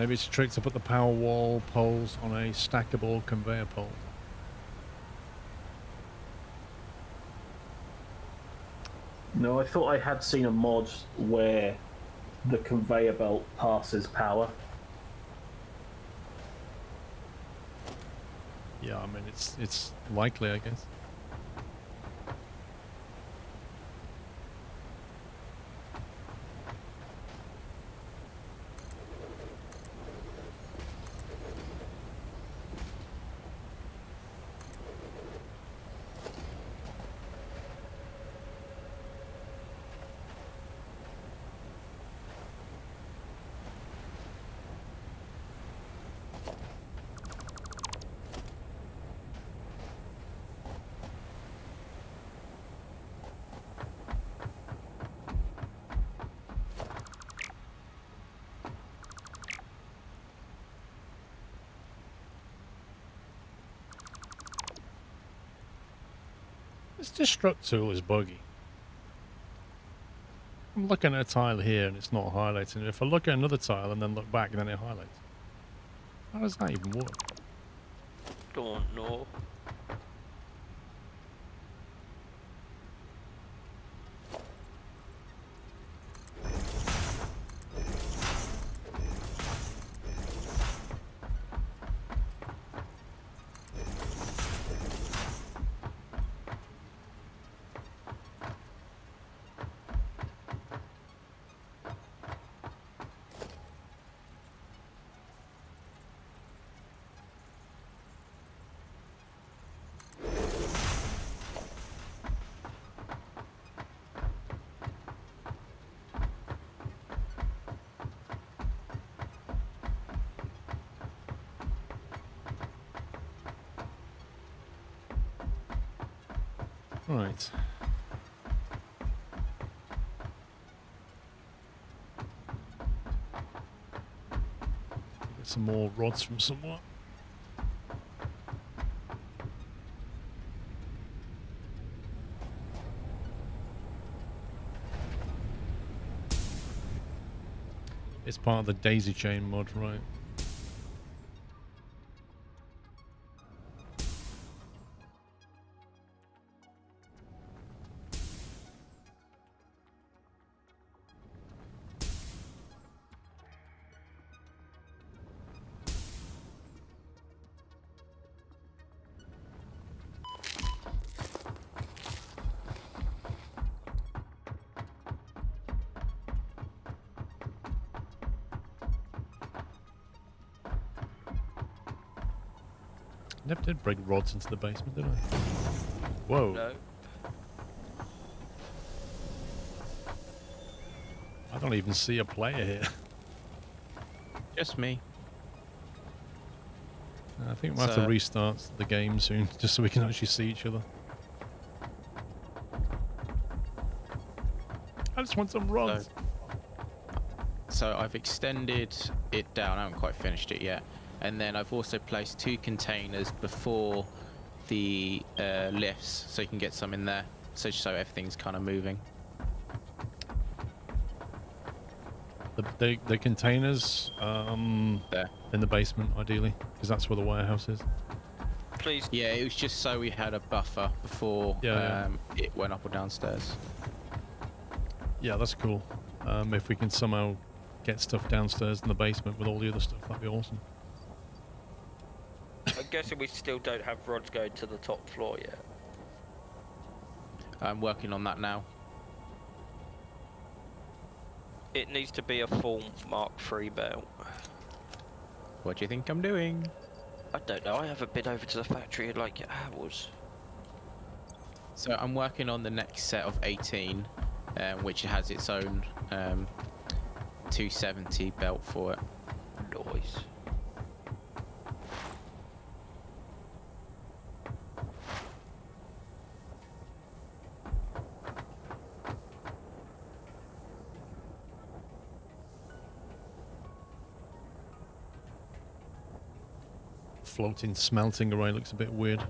Maybe it's a trick to put the power wall poles on a stackable conveyor pole. No, I thought I had seen a mod where the conveyor belt passes power. Yeah, I mean, it's likely, I guess. Destruct tool is buggy. I'm looking at a tile here and it's not highlighting. If I look at another tile and then look back, then it highlights. How does that even work? Don't know. Right. Get some more rods from somewhere. It's part of the Daisy Chain mod, right? Never did bring rods into the basement, did I? Whoa. Nope. I don't even see a player here. Just me. I think we'll have to restart the game soon, just so we can actually see each other. I just want some rods. So I've extended it down. I haven't quite finished it yet. And then I've also placed 2 containers before the lifts, so you can get some in there, so just so everything's kind of moving. The containers there. In the basement, ideally, because that's where the warehouse is. Please. Yeah, it was just so we had a buffer before it went up or downstairs. Yeah, that's cool. If we can somehow get stuff downstairs in the basement with all the other stuff, that'd be awesome. I'm guessing we still don't have rods going to the top floor yet. I'm working on that now. It needs to be a full Mark III belt. What do you think I'm doing? I don't know. I haven't been over to the factory in like hours. So I'm working on the next set of 18, which has its own 270 belt for it. Nice. Floating smelting array looks a bit weird.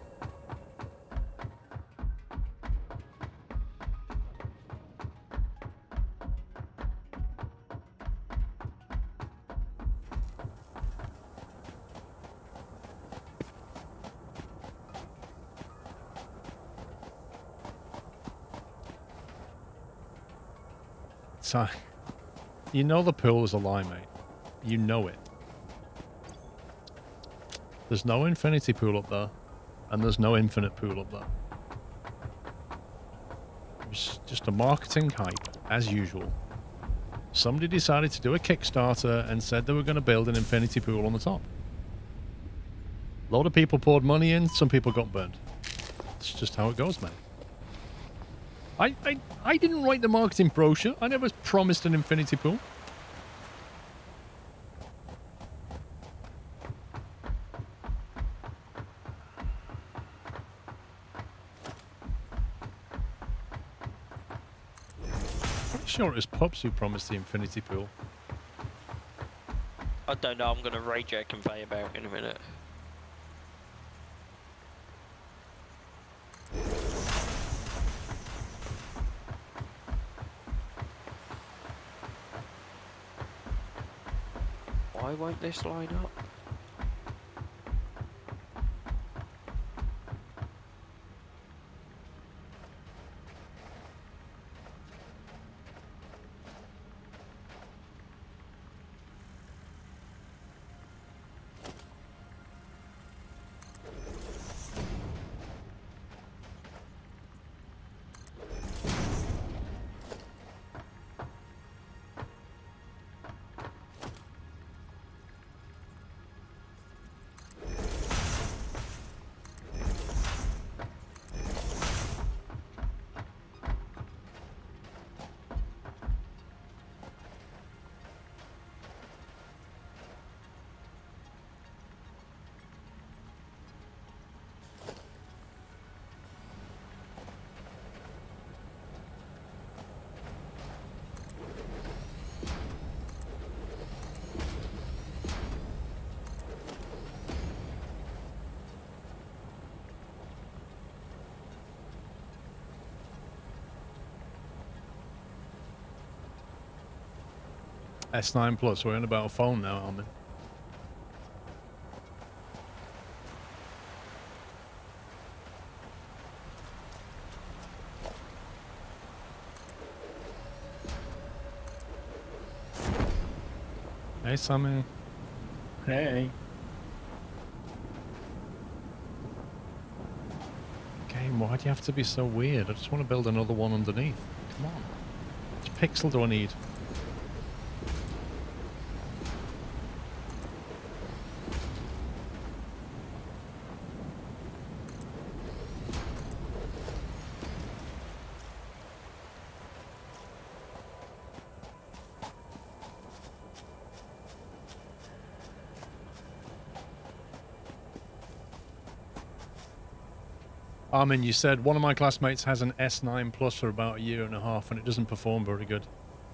So, you know the pearl is a lie, mate. You know it. There's no infinity pool up there, and there's no infinite pool up there. It's just a marketing hype, as usual. Somebody decided to do a Kickstarter and said they were going to build an infinity pool on the top. A lot of people poured money in, some people got burned. It's just how it goes, man. I didn't write the marketing brochure. I never promised an infinity pool. I'm sure it was Pups who promised the infinity pool. I don't know. I'm going to rage at Conveyor Belt in a minute. Why won't this line up? S9 Plus, we're in about a phone now, Armin. Hey, Sammy. Hey. Game, why do you have to be so weird? I just want to build another one underneath. Come on. Which pixel do I need? Armin, you said one of my classmates has an S9 Plus for about a year and a half and it doesn't perform very good.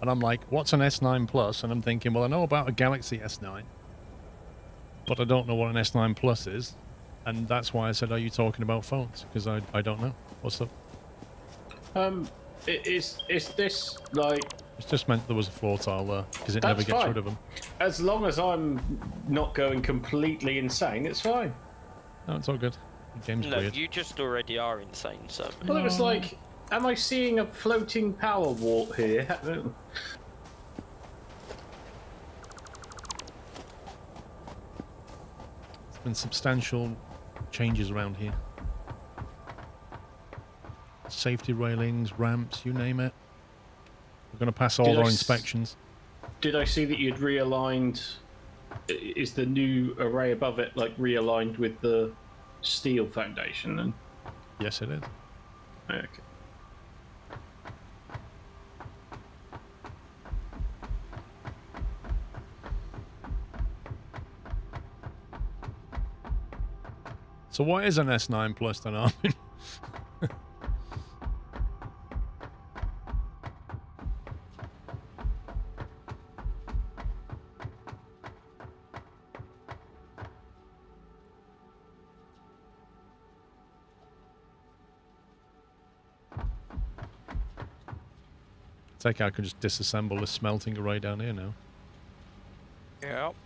And I'm like, what's an S9 Plus? And I'm thinking, well, I know about a Galaxy S9, but I don't know what an S9 Plus is. And that's why I said, are you talking about phones? Because I don't know. What's up? Is this like... It's just meant there was a floor tile there because it never gets rid of them. As long as I'm not going completely insane, it's fine. No, it's all good. Game's no, weird. You just already are insane, so. Well, it was like, am I seeing a floating power warp here? There's been substantial changes around here. Safety railings, ramps, you name it. We're going to pass all our inspections. Did I see that you'd realigned? Is the new array above it like realigned with the steel foundation then? Yes, it is. Okay. So what is an S9 Plus then, Armin? I think I can just disassemble the smelting array down here now. Yep.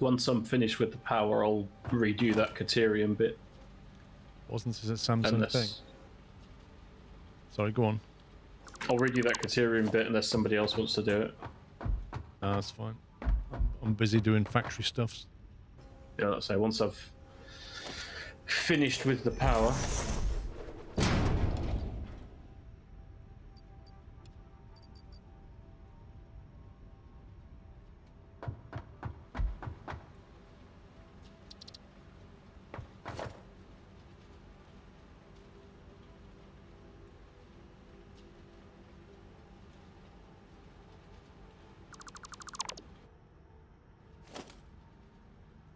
Once I'm finished with the power, I'll redo that Caterium bit. Wasn't this a Samsung thing? Sorry, go on. I'll redo that Caterium bit unless somebody else wants to do it. No, that's fine. I'm busy doing factory stuffs. Yeah, let's say once I've finished with the power.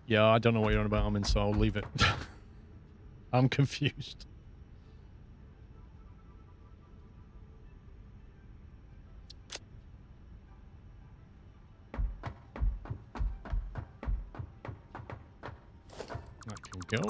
Yeah, I don't know what you're on about, Armin, so I'll leave it. I'm confused. That can go.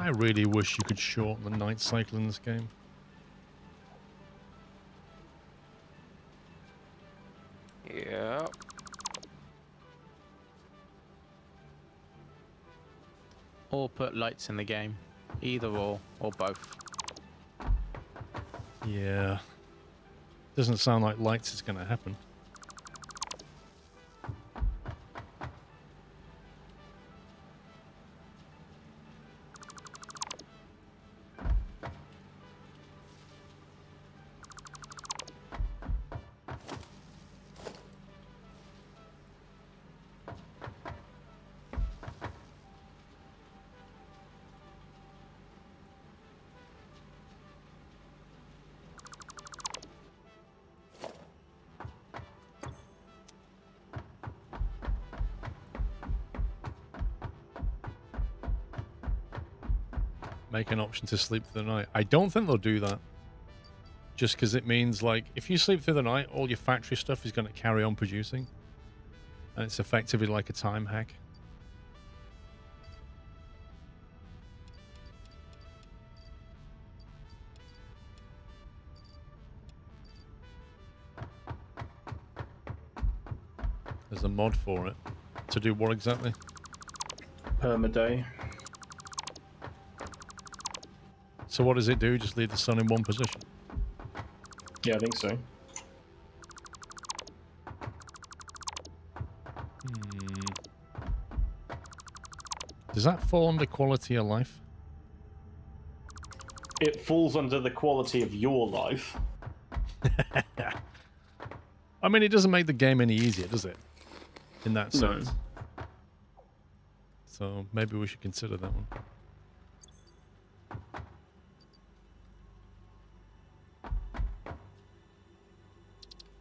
I really wish you could shorten the night cycle in this game. Yeah. Or put lights in the game. Either or both. Yeah. Doesn't sound like lights is going to happen. Make an option to sleep through the night. I don't think they'll do that. Just because it means, like, if you sleep through the night, all your factory stuff is going to carry on producing. And it's effectively like a time hack. There's a mod for it. To do what exactly? Perma day. So what does it do? Just leave the sun in one position? Yeah, I think so. Does that fall under quality of life? It falls under the quality of your life. I mean, it doesn't make the game any easier, does it? In that sense. No. So maybe we should consider that one.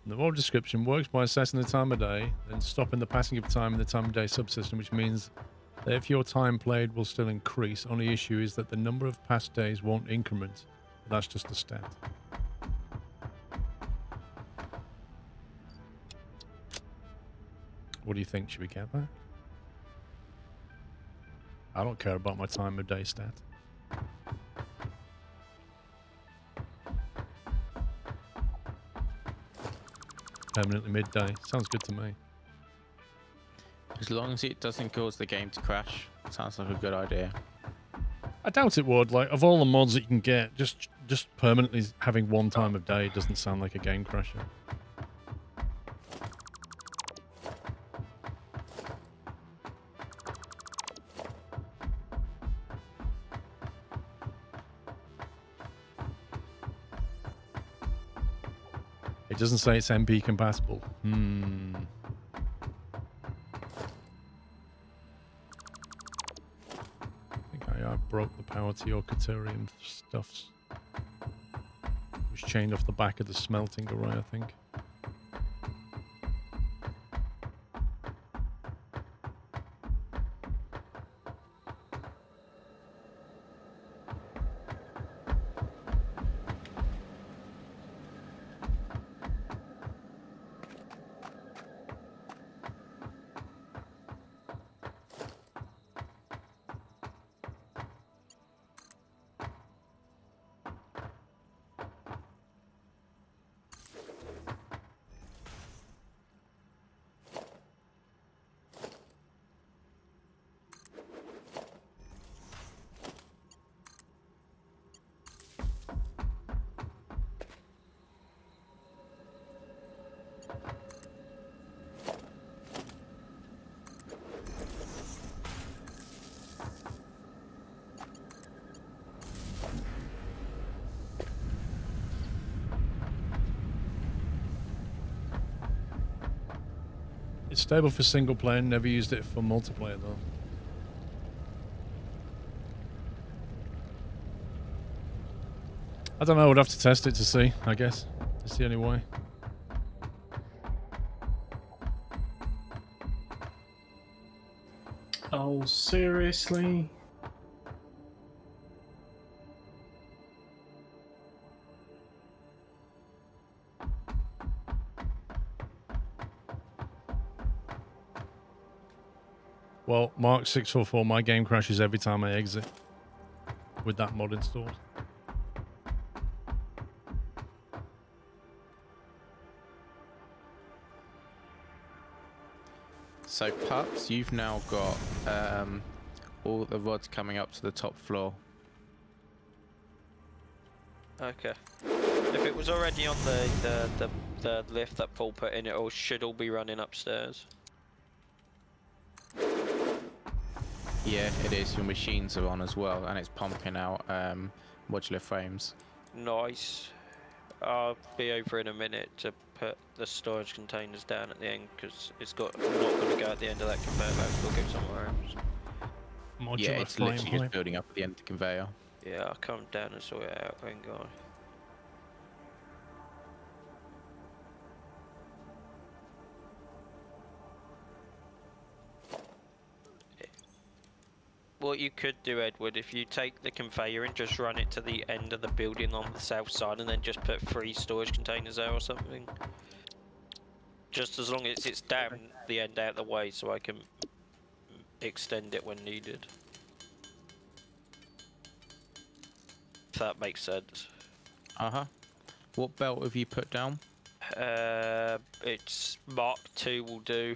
The role description works by assessing the time of day and stopping the passing of time in the time of day subsystem, which means that if your time played will still increase, only issue is that the number of past days won't increment. But that's just a stat. What do you think? Should we get that? I don't care about my time of day stat. Permanently midday. Sounds good to me. As long as it doesn't cause the game to crash, sounds like a good idea. I doubt it would. Like, of all the mods that you can get, just permanently having one time of day doesn't sound like a game crasher. It doesn't say it's MP compatible. I think I broke the power to your Caterium stuffs. It was chained off the back of the smelting array, I think. Stable for single player, never used it for multiplayer though. I don't know, we'd have to test it to see, I guess. That's the only way. Oh, seriously? Well, Mark 644, my game crashes every time I exit with that mod installed. So, Putz, you've now got all the rods coming up to the top floor. Okay. If it was already on the lift that Paul put in, it all should all be running upstairs. Yeah, it is. Your machines are on as well, and it's pumping out modular frames. Nice. I'll be over in a minute to put the storage containers down at the end because it's got not going to go at the end of that conveyor belt. We'll go somewhere else. Modular yeah, it's literally just building up at the end of the conveyor. Yeah, I'll come down and sort it out. Hang on. What you could do, Edward, if you take the conveyor and just run it to the end of the building on the south side and then just put 3 storage containers there or something. Just as long as it's down the end out of the way so I can extend it when needed. If that makes sense. Uh-huh. What belt have you put down? It's Mark II will do.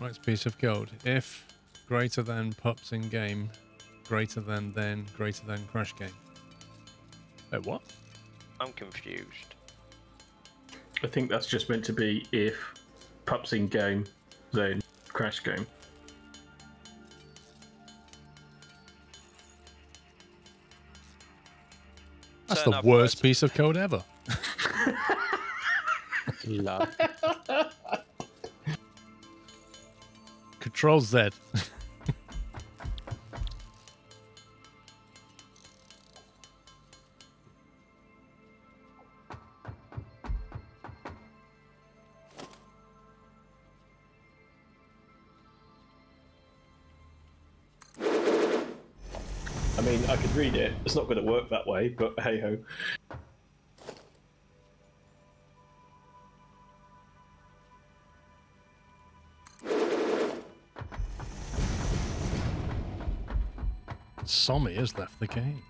Next piece of code. If greater than pups in game, then greater than crash game. Wait, what? I'm confused. I think that's just meant to be if pups in game, then crash game. That's the worst piece of code ever. Love. Control Z. I mean, I could read it. It's not going to work that way, but hey-ho. Tommy has left the game.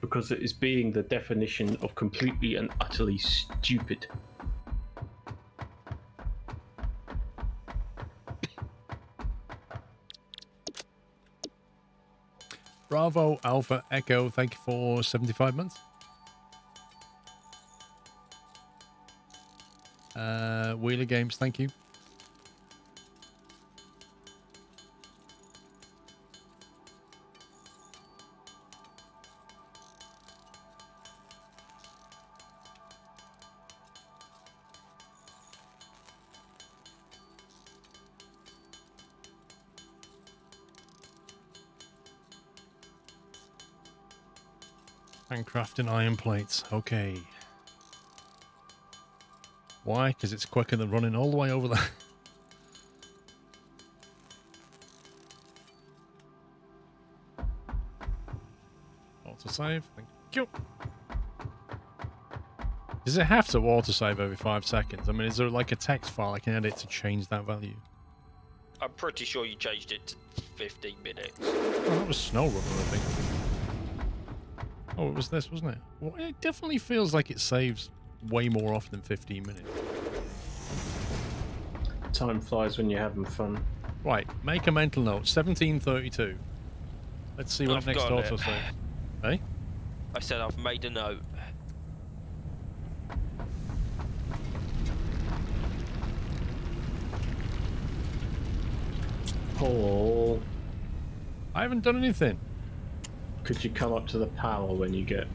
Because it is being the definition of completely and utterly stupid. Bravo Alpha Echo, thank you for 75 months. Wheeler Games, thank you. Crafting iron plates, okay. Why? Because it's quicker than running all the way over there. Autosave, thank you. Does it have to autosave every 5 seconds? I mean, is there like a text file I can edit to change that value? I'm pretty sure you changed it to 15 minutes. Well, that was snow rubber, I think. Oh, it was this, wasn't it? Well, it definitely feels like it saves way more often than 15 minutes. Time flies when you're having fun. Right, make a mental note. 1732. Let's see what I've next auto says. Hey? I said I've made a note. Paul. I haven't done anything. Could you come up to the power when you get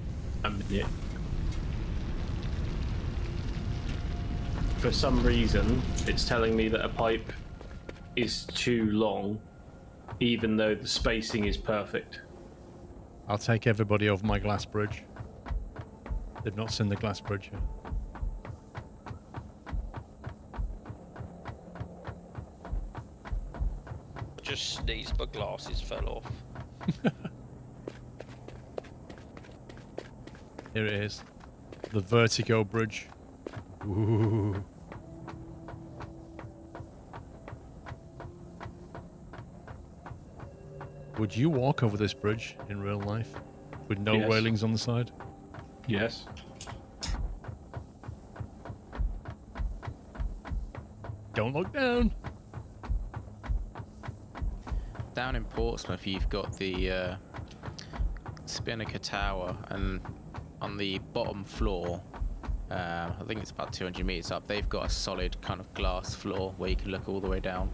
a minute? For some reason, it's telling me that a pipe is too long, even though the spacing is perfect. I'll take everybody over my glass bridge. They've not seen the glass bridge yet. Just sneezed, but glasses fell off. Here it is, the Vertigo Bridge. Ooh. Would you walk over this bridge in real life with no railings on the side? Yes. Don't look down. Down in Portsmouth, you've got the Spinnaker Tower, and on the bottom floor, I think it's about 200 meters up, they've got a solid kind of glass floor where you can look all the way down.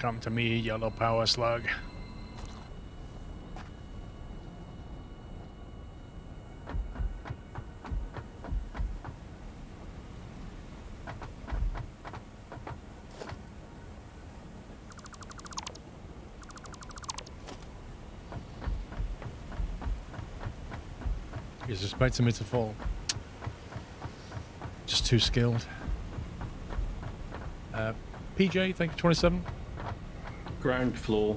Come to me, yellow power slug. He's expecting me to fall. Just too skilled. PJ, thank you, 27. Ground floor.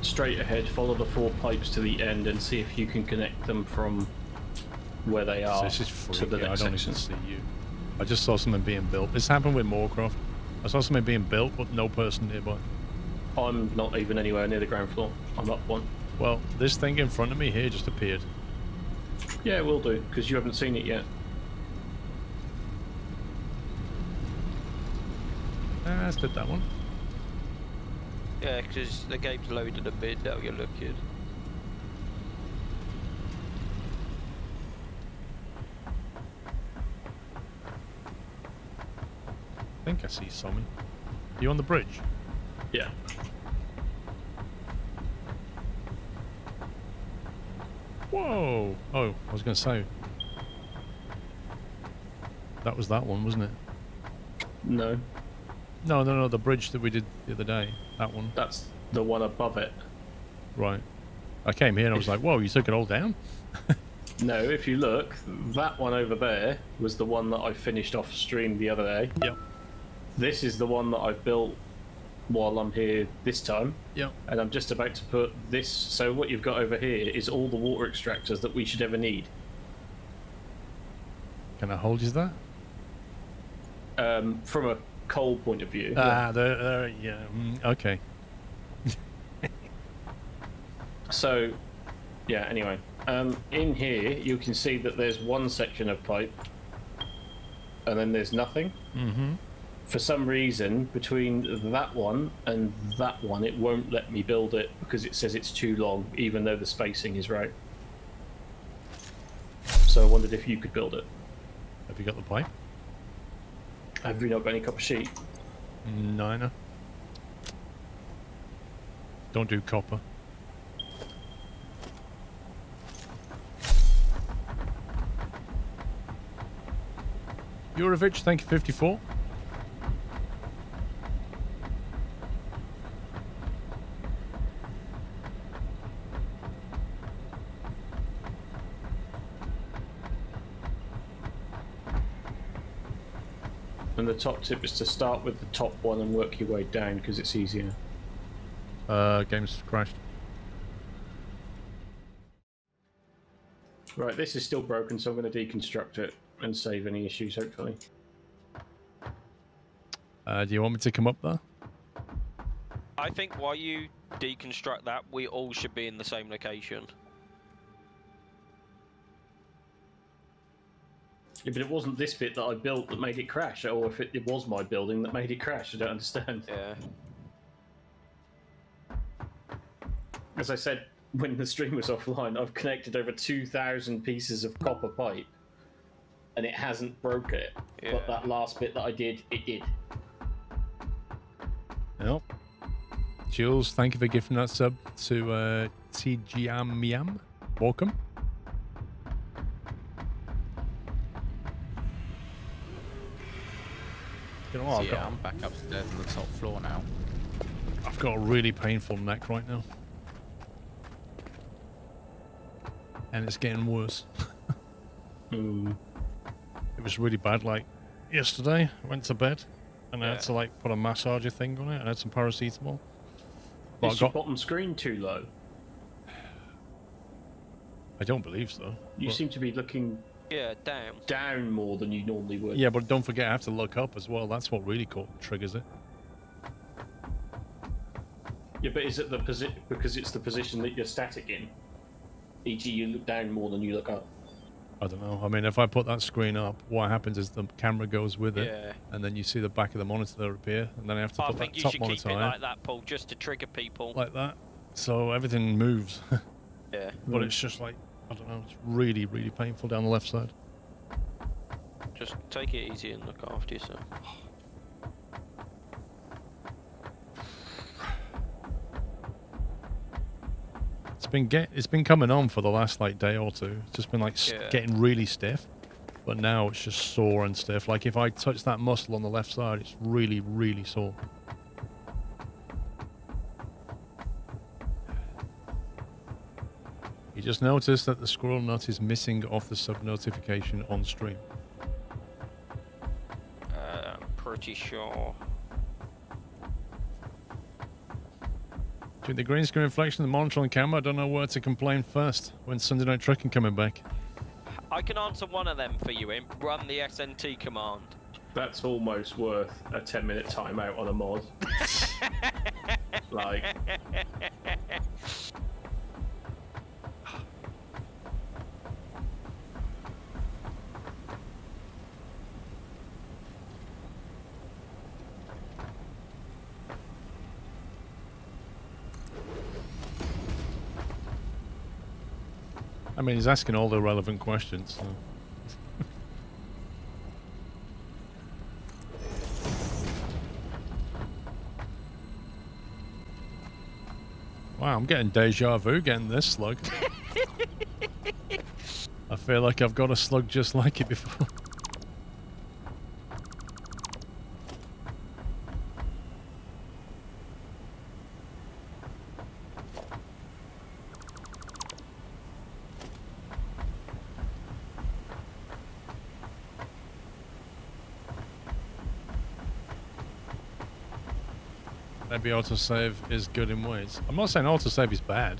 Straight ahead, follow the four pipes to the end and see if you can connect them from where they are to the next section. I don't even see you. I just saw something being built. This happened with Moorcroft. I saw something being built, but no person nearby. I'm not even anywhere near the ground floor. I'm up one. Well, this thing in front of me here just appeared. Yeah, it will do, because you haven't seen it yet. I did that one. Yeah, because the game's loaded a bit now you're looking. I think I see Sommy. You on the bridge? Yeah. Whoa! Oh, I was going to say. That was that one, wasn't it? No. No, no, no, the bridge that we did the other day. That one. That's the one above it. Right. I came here and I was like, whoa, you took it all down? No, if you look, that one over there was the one that I finished off stream the other day. Yep. This is the one that I've built while I'm here this time. Yep. And I'm just about to put this. So what you've got over here is all the water extractors that we should ever need. Can I hold you to that? From a coal point of view. Ah, they're, yeah, okay. So, yeah, anyway. In here, you can see that there's one section of pipe, and then there's nothing. Mm-hmm. For some reason, between that one and that one, it won't let me build it because it says it's too long, even though the spacing is right. So I wondered if you could build it. Have you got the pipe? Have you not got any copper sheet? No. Don't do copper. Jurovich, thank you, 54. And the top tip is to start with the top one and work your way down because it's easier. Game's crashed. Right, this is still broken, so I'm going to deconstruct it and save any issues, hopefully. Do you want me to come up there? I think while you deconstruct that, we all should be in the same location. Yeah, but it wasn't this bit that I built that made it crash, or if it was my building that made it crash, I don't understand. Yeah. As I said, when the stream was offline, I've connected over 2,000 pieces of copper pipe, and it hasn't broke it. Yeah. But that last bit that I did, it did. Well, Jules, thank you for gifting that sub to TGAMIAM. Welcome. You know what, so yeah, I'm back upstairs on the top floor now. I've got a really painful neck right now. And it's getting worse. Mm. It was really bad. Like yesterday, I went to bed and I had to like put a massager thing on it. I had some paracetamol. But is your bottom screen too low? I don't believe so. You seem to be looking down more than you normally would. Yeah, but don't forget I have to look up as well. That's what really triggers it. Yeah, but is it the position because it's the position that you're static in? E.g., you look down more than you look up. I don't know. I mean, if I put that screen up, what happens is the camera goes with it, and then you see the back of the monitor appear, and then I have to put that top monitor on. I think you should keep it like that, Paul, just to trigger people. Like that. So everything moves. Yeah. But it's just like, I don't know, it's really, really painful down the left side. Just take it easy and look after yourself. It's been coming on for the last like day or two. It's just been like getting really stiff, but now it's just sore and stiff. Like if I touch that muscle on the left side, it's really, really sore. You just noticed that the squirrel nut is missing off the sub notification on stream. I'm pretty sure. With the green screen reflection, the monitor on camera, I don't know where to complain first when Sunday Night Trucking coming back. I can answer one of them for you, Imp. Run the SNT command. That's almost worth a 10-minute timeout on a mod. Like... I mean, he's asking all the relevant questions. So. Wow, I'm getting deja vu getting this slug. I feel like I've got a slug just like it before. Maybe autosave is good in ways. I'm not saying autosave is bad.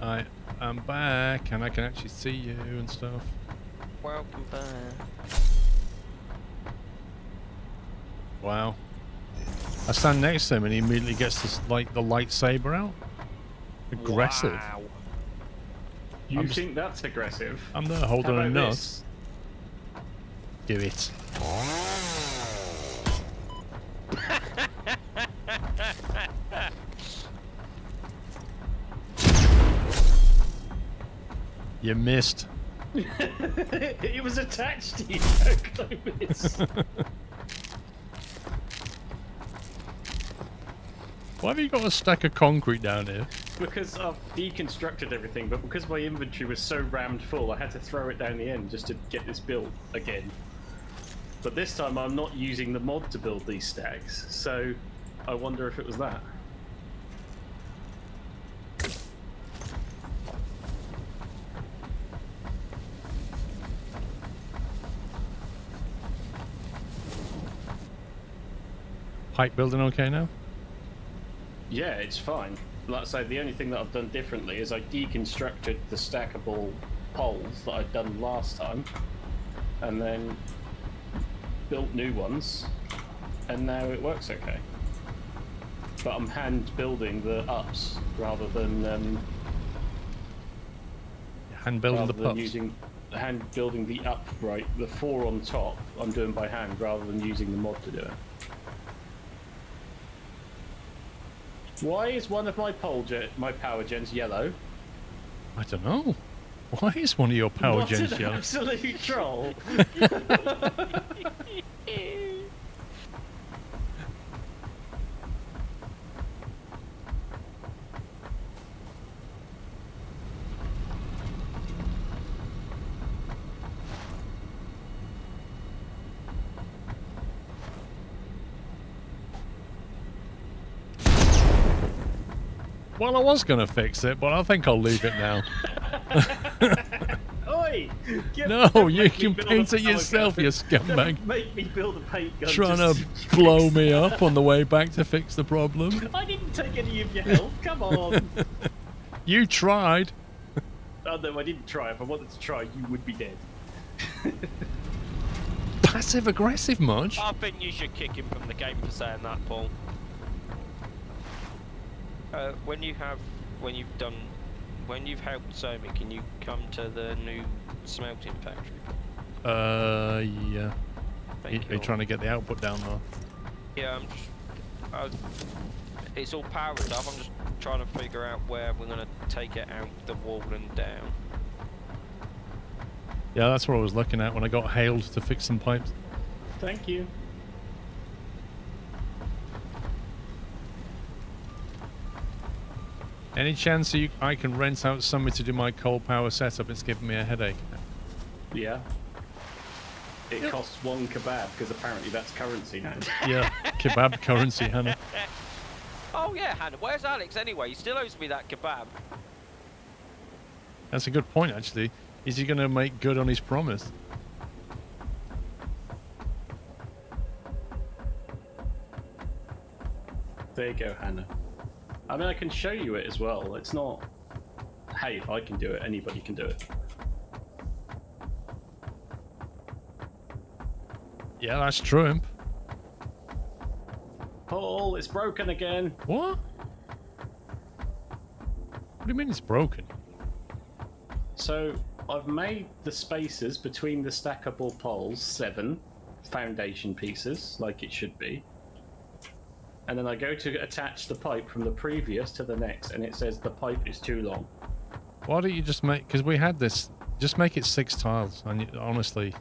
I am back and I can actually see you and stuff. Welcome back. Wow. I stand next to him and he immediately gets this, like, the lightsaber out. Aggressive. Wow. You think that's aggressive? I'm there holding a nut. Do it. You missed. It was attached to you. I missed. Why have you got a stack of concrete down here? because I've deconstructed everything, but because my inventory was so rammed full, I had to throw it down the end just to get this built again. But this time I'm not using the mod to build these stacks, so I wonder if it was that. Pike building okay now? Yeah, it's fine. Like I say, the only thing that I've done differently is I deconstructed the stackable poles that I'd done last time, and then built new ones, and now it works okay. But I'm hand building the ups rather than hand building the pups. Using hand building the upright, the four on top. I'm doing by hand rather than using the mod to do it. Why is one of my power gens yellow? I don't know. Why is one of your power gens yellow? What an absolute troll! Well, I was going to fix it, but I think I'll leave it now. Oi! No, you can paint it yourself, you scumbag. Make me build a paint gun. Trying to blow me up on the way back to fix the problem. I didn't take any of your health, come on. You tried. Oh, no, I didn't try. If I wanted to try, you would be dead. Passive-aggressive, Mudge? I think you should kick him from the game for saying that, Paul. When you've helped Somi, can you come to the new smelting factory? Yeah. Are you trying to get the output down though? Yeah, I'm just. It's all powered up. I'm just trying to figure out where we're gonna take it out the wall and down. Yeah, that's what I was looking at when I got hailed to fix some pipes. Thank you. Any chance I can rent out somebody to do my coal power setup? It's giving me a headache. Yeah. It costs one kebab, because apparently that's currency now. Yeah, kebab currency, Hannah. Oh yeah, Hannah. Where's Alex anyway? He still owes me that kebab. That's a good point, actually. Is he going to make good on his promise? There you go, Hannah. I mean, I can show you it as well. It's not, hey, if I can do it, anybody can do it. Yeah, that's true, Imp. Paul, it's broken again. What? What do you mean it's broken? So, I've made the spaces between the stackable poles 7 foundation pieces, like it should be. And then I go to attach the pipe from the previous to the next, and it says the pipe is too long. Why don't you just make, because we had this, just make it 6 tiles, and you, honestly,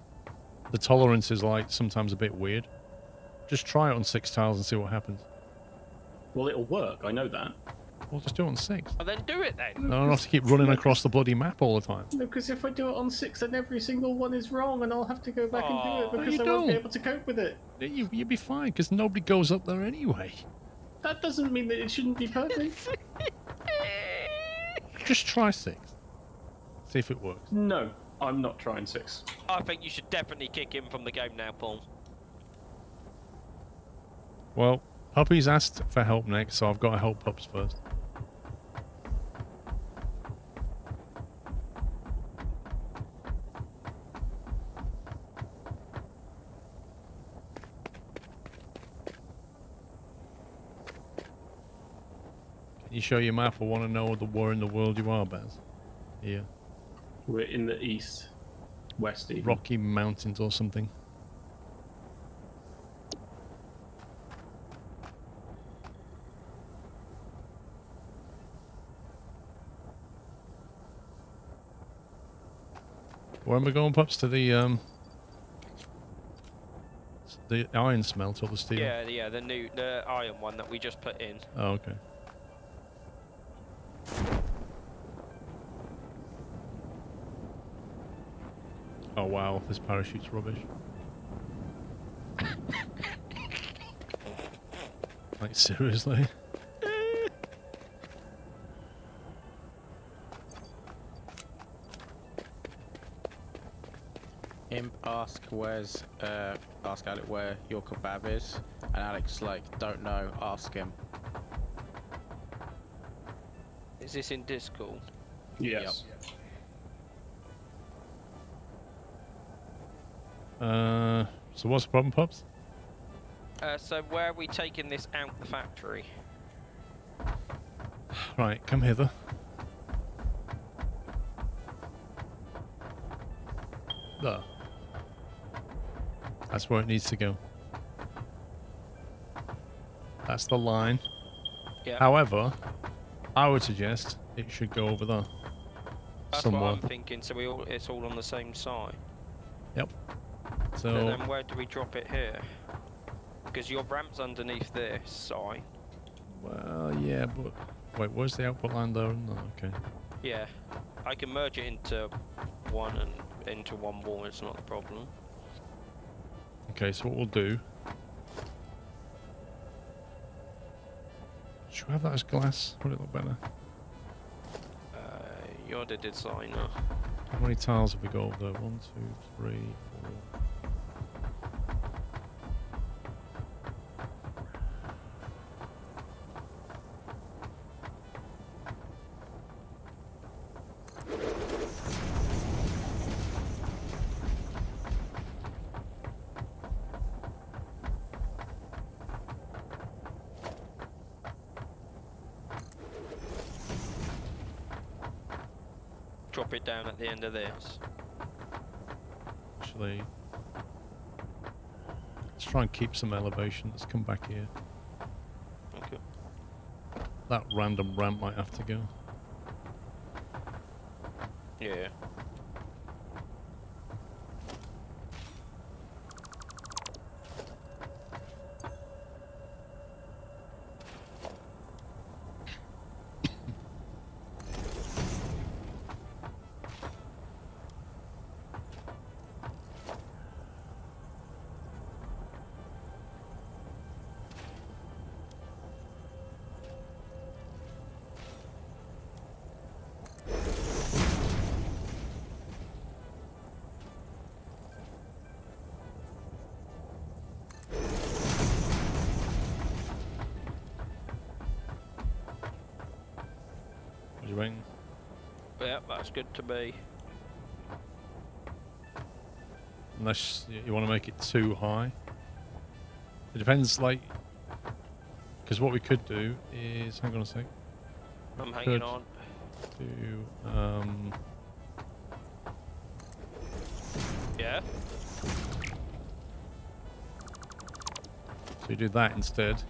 the tolerance is like sometimes a bit weird. Just try it on 6 tiles and see what happens. Well, it'll work, I know that. Well, just do it on 6. Well, then do it then. No, I don't have to keep running across the bloody map all the time. No, because if I do it on 6, then every single one is wrong, and I'll have to go back and do it because I won't be able to cope with it. You'll be fine, because nobody goes up there anyway. That doesn't mean that it shouldn't be perfect. Just try 6. See if it works. No, I'm not trying 6. I think you should definitely kick him from the game now, Paul. Well, Puppy's asked for help next, so I've got to help Pups first. You show your map. I want to know where in the world you are, Baz. Yeah. We're in the east. West even. Rocky Mountains or something. Where am I going, Pups? To the iron smelt or the steel? Yeah, the iron one that we just put in. Oh, okay. Oh wow, this parachute's rubbish. Like seriously? Imp ask where's ask Alec where your kebab is, and Alec's like, don't know, ask him. Is this in Discord? Yes. Yep. So what's the problem, Pops? So where are we taking this out the factory? Right, come hither. There. That's where it needs to go. That's the line. Yep. However, I would suggest it should go over there. That's somewhere. What I'm thinking. So we all, it's all on the same side. Yep. So then where do we drop it here? Because your ramp's underneath this side. Well, yeah, but wait, where's the output line there? No, okay. Yeah, I can merge it into one and into one wall. It's not a problem. Okay, so what we'll do. Should we have that as glass? Would it look better? You're the designer. How many tiles have we got over there? 1, 2, 3, 4. Drop it down at the end of this. Actually, let's try and keep some elevation. Let's come back here. Okay. That random ramp might have to go. Yeah. Yep, that's good to be. Unless you want to make it too high. It depends, like, because what we could do is, hang on a sec. I'm hanging on. Do yeah. So you do that instead.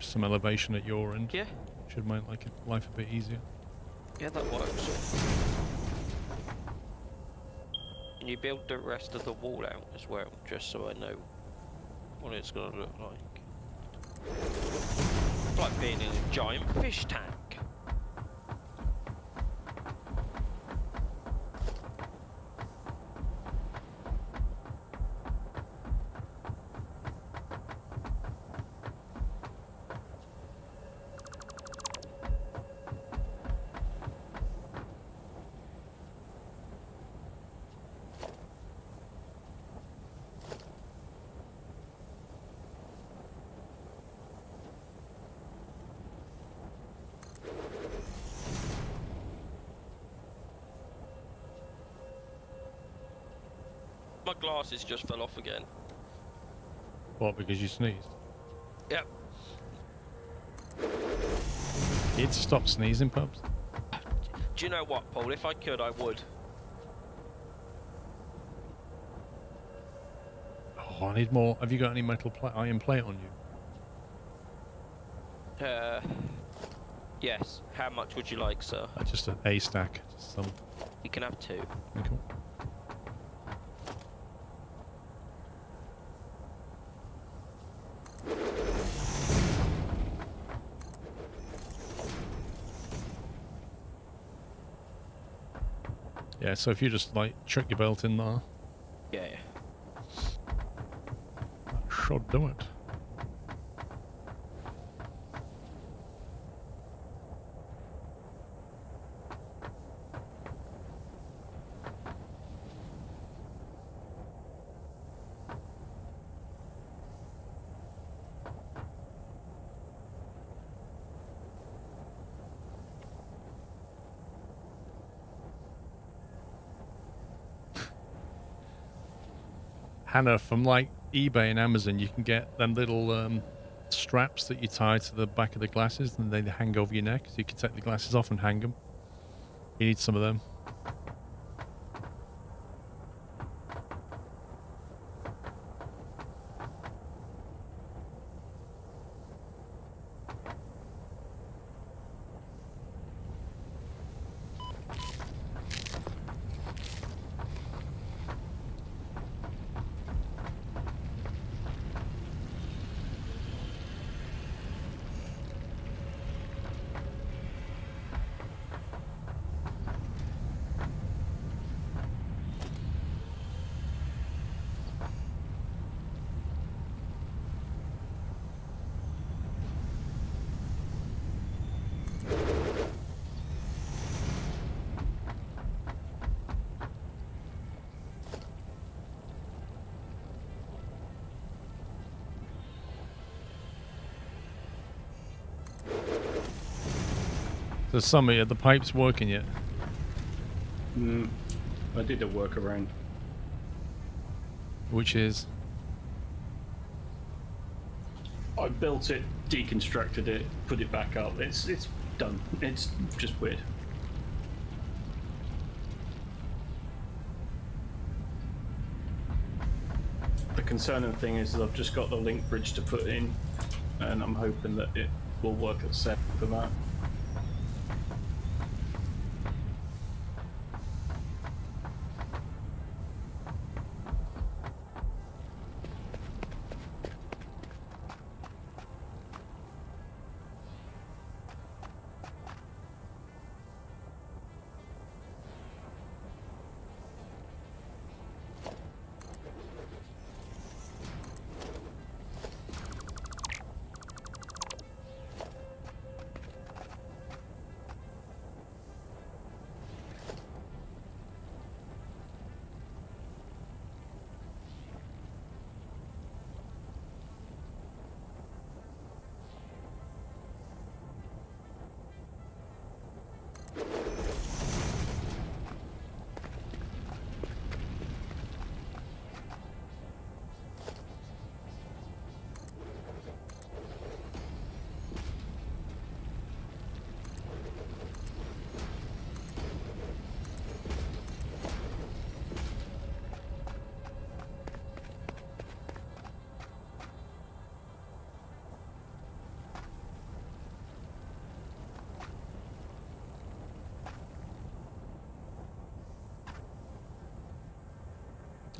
Some elevation at your end. Yeah. Should make like life a bit easier. Yeah, that works. Can you build the rest of the wall out as well, just so I know what it's gonna look like. It's like being in a giant fish tank. My glasses just fell off again. What, because you sneezed? Yep. You'd stop sneezing, Pups. Do you know what, Paul? If I could, I would. Oh, I need more. Have you got any metal plate, iron plate on you? Yes. How much would you like, sir? Just an A stack. Just some. You can have two. Okay. Yeah, so if you just like chuck your belt in there. Yeah, yeah. That should do it. Hannah, from like eBay and Amazon, you can get them little straps that you tie to the back of the glasses and they hang over your neck, so you can take the glasses off and hang them. You need some of them. There's some here. The pipe's working yet? Mm, I did a workaround. Which is? I built it, deconstructed it, put it back up. It's done. It's just weird. The concerning thing is that I've just got the link bridge to put in, and I'm hoping that it will work at 7 for that.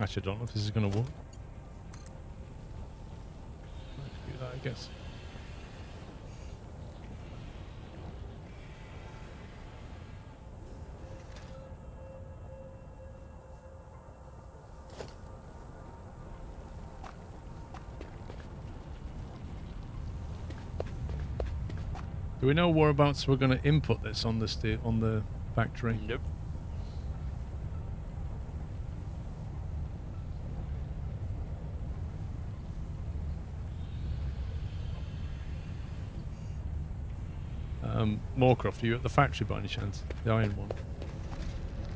Actually, I don't know if this is going to work. Do that, I guess. Do we know whereabouts we're going to input this on the factory? Nope. Moorcroft, are you at the factory by any chance? The iron one.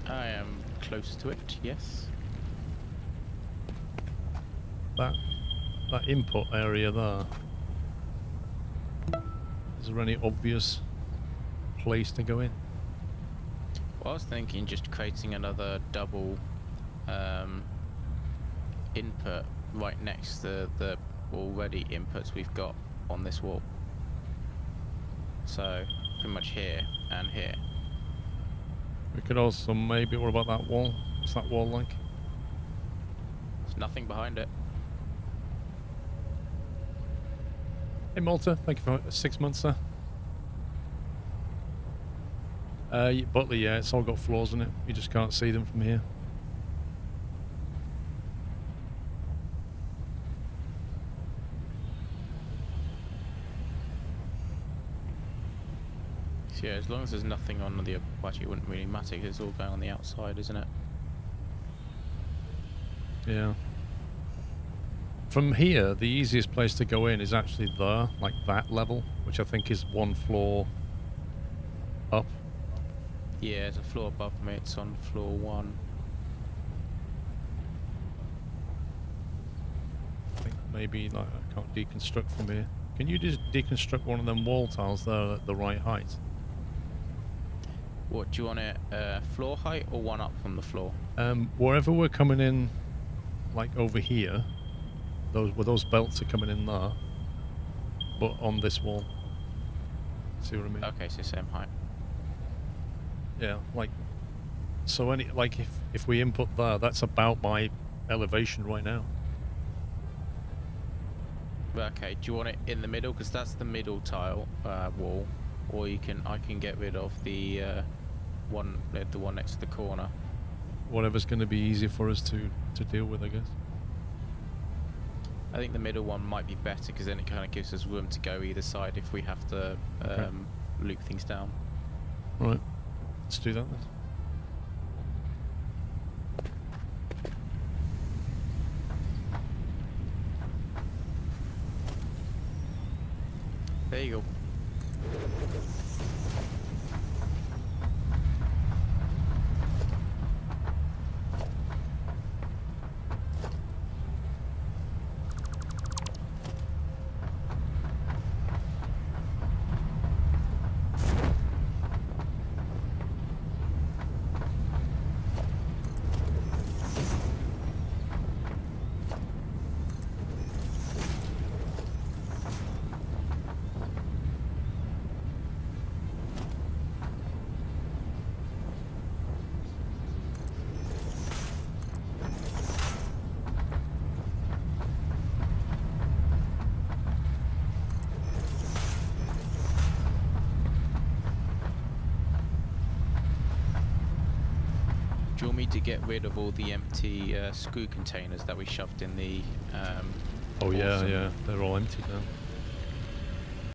I am close to it, yes. That input area there. Is there any obvious place to go in? Well, I was thinking just creating another double input right next to the already inputs we've got on this wall. So pretty much here and here. We could also maybe, what about that wall? What's that wall like? There's nothing behind it. Hey Malta, thank you for 6 months, sir. Butler, yeah, it's all got flaws in it. You just can't see them from here. So yeah, as long as there's nothing on the... Well, actually, it wouldn't really matter because it's all going on the outside, isn't it? Yeah. From here, the easiest place to go in is actually there, like that level, which I think is one floor up. Yeah, there's a floor above me, it's on floor 1. I think maybe, like, I can't deconstruct from here. Can you just deconstruct one of them wall tiles there at the right height? What, do you want it floor height or one up from the floor? Wherever we're coming in, like over here, those where those belts are coming in there, but on this wall. See what I mean? Okay, so same height. Yeah, like, so any, like, if we input there, that's about my elevation right now. Okay, do you want it in the middle? Because that's the middle tile wall, or you can, I can get rid of the one next to the corner. Whatever's going to be easier for us to deal with, I guess. I think the middle one might be better because then it kind of gives us room to go either side if we have to okay. Loop things down. Right. Let's do that then. There you go. To get rid of all the empty screw containers that we shoved in the... oh awesome. Yeah, yeah, they're all empty now.